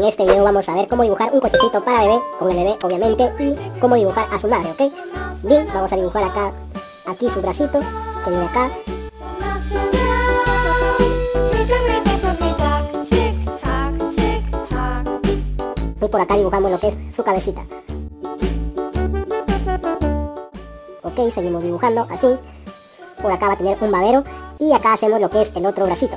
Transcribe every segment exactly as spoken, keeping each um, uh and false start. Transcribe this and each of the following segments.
En este video vamos a ver cómo dibujar un cochecito para bebé, con el bebé obviamente, y cómo dibujar a su madre, ¿ok? Bien, vamos a dibujar acá, aquí su bracito, que viene acá. Y por acá dibujamos lo que es su cabecita. Ok, seguimos dibujando así. Por acá va a tener un babero y acá hacemos lo que es el otro bracito.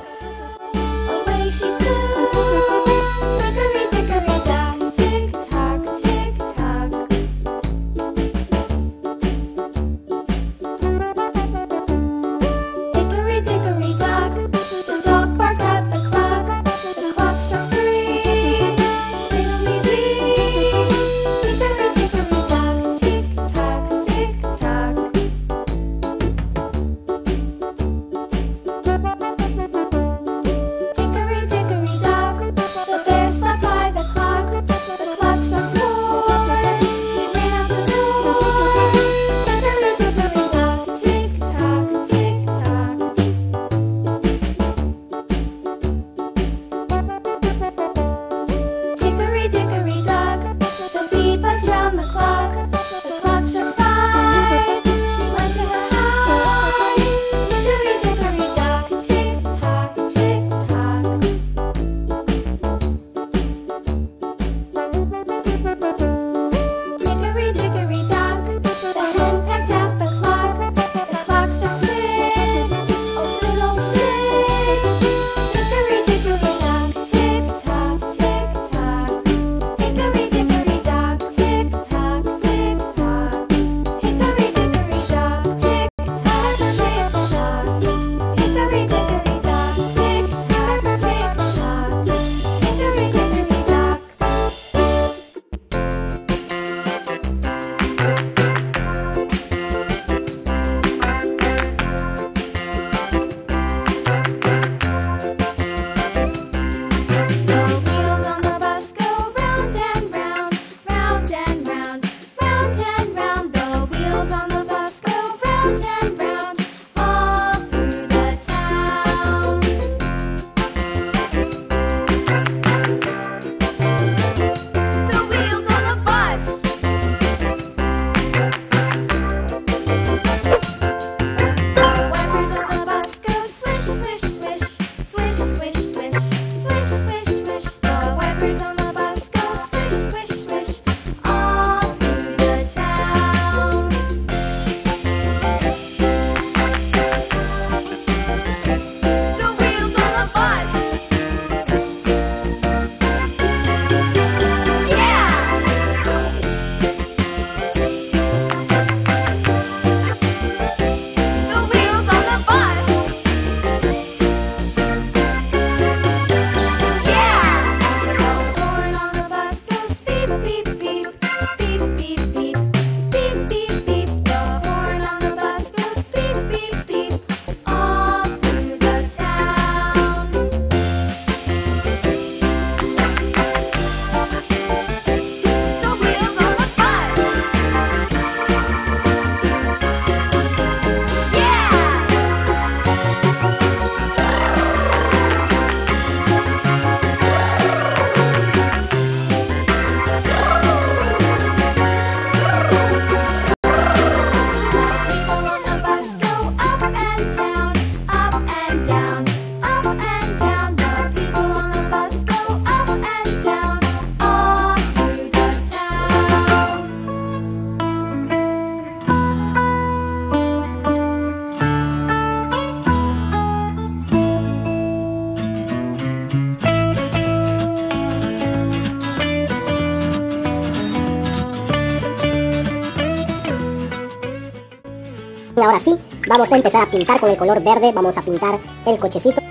Ahora sí, vamos a empezar a pintar con el color verde. Vamos a pintar el cochecito,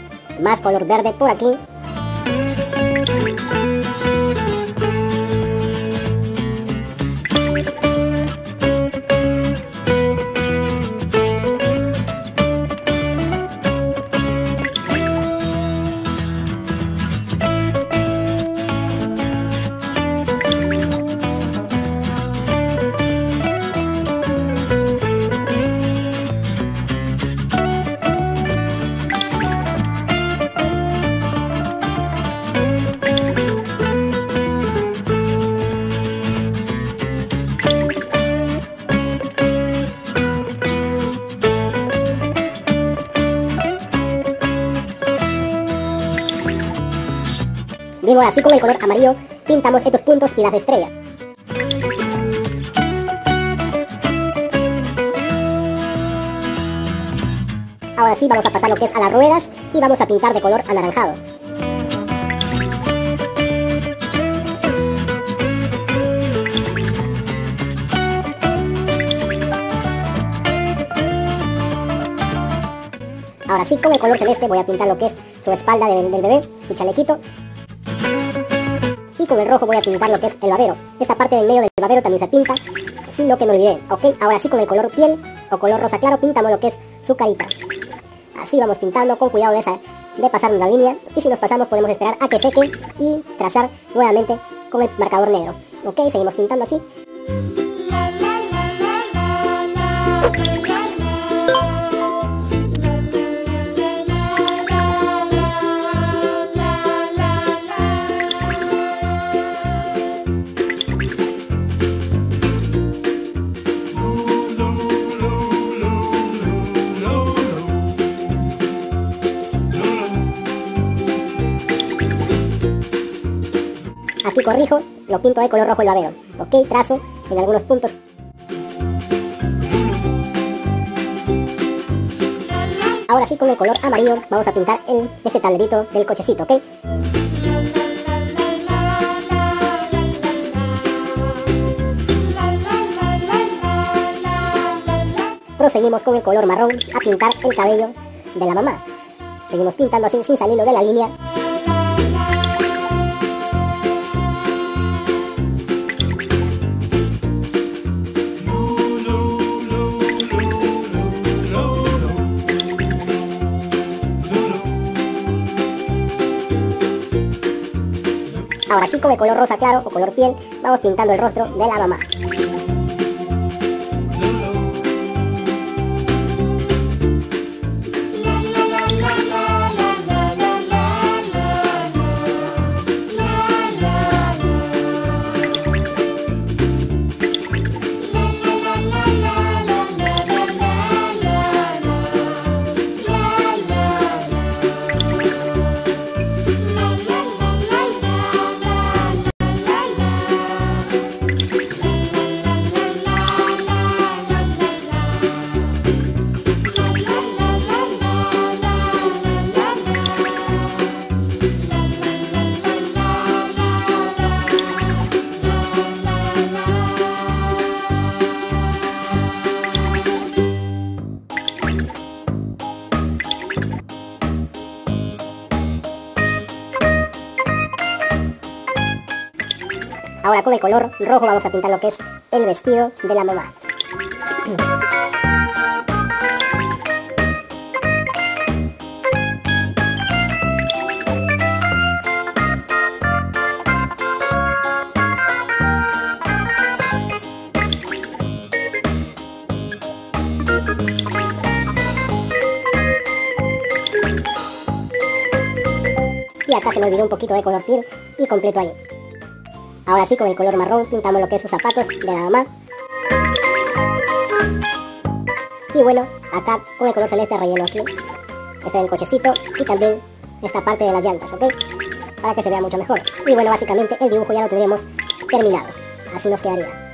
más color verde por aquí. y luego así con el color amarillo pintamos estos puntos y las estrellas. Ahora sí vamos a pasar lo que es a las ruedas y vamos a pintar de color anaranjado. Ahora sí, con el color celeste voy a pintar lo que es su espalda del, del bebé, su chalequito. Y con el rojo voy a pintar lo que es el babero. Esta parte del medio del babero también se pinta, sin lo que me olvidé. Ok, ahora sí con el color piel o color rosa claro pintamos lo que es su carita. Así vamos pintando con cuidado de, esa, de pasar una línea. Y si nos pasamos podemos esperar a que seque y trazar nuevamente con el marcador negro. Ok, seguimos pintando así. Aquí corrijo, lo pinto de color rojo el babero. Ok, trazo en algunos puntos. Ahora sí con el color amarillo vamos a pintar el, este tablerito del cochecito, ok. Proseguimos con el color marrón a pintar el cabello de la mamá. Seguimos pintando así sin salirnos de la línea. Ahora sí con el color rosa claro o color piel vamos pintando el rostro de la mamá. Ahora con el color rojo vamos a pintar lo que es el vestido de la mamá. Y acá se me olvidó un poquito de color piel y completo ahí. Ahora sí, con el color marrón pintamos lo que es sus zapatos de la mamá. Y bueno, acá con el color celeste relleno aquí. Este del cochecito y también esta parte de las llantas, ¿ok? Para que se vea mucho mejor. Y bueno, básicamente el dibujo ya lo tendremos terminado. Así nos quedaría.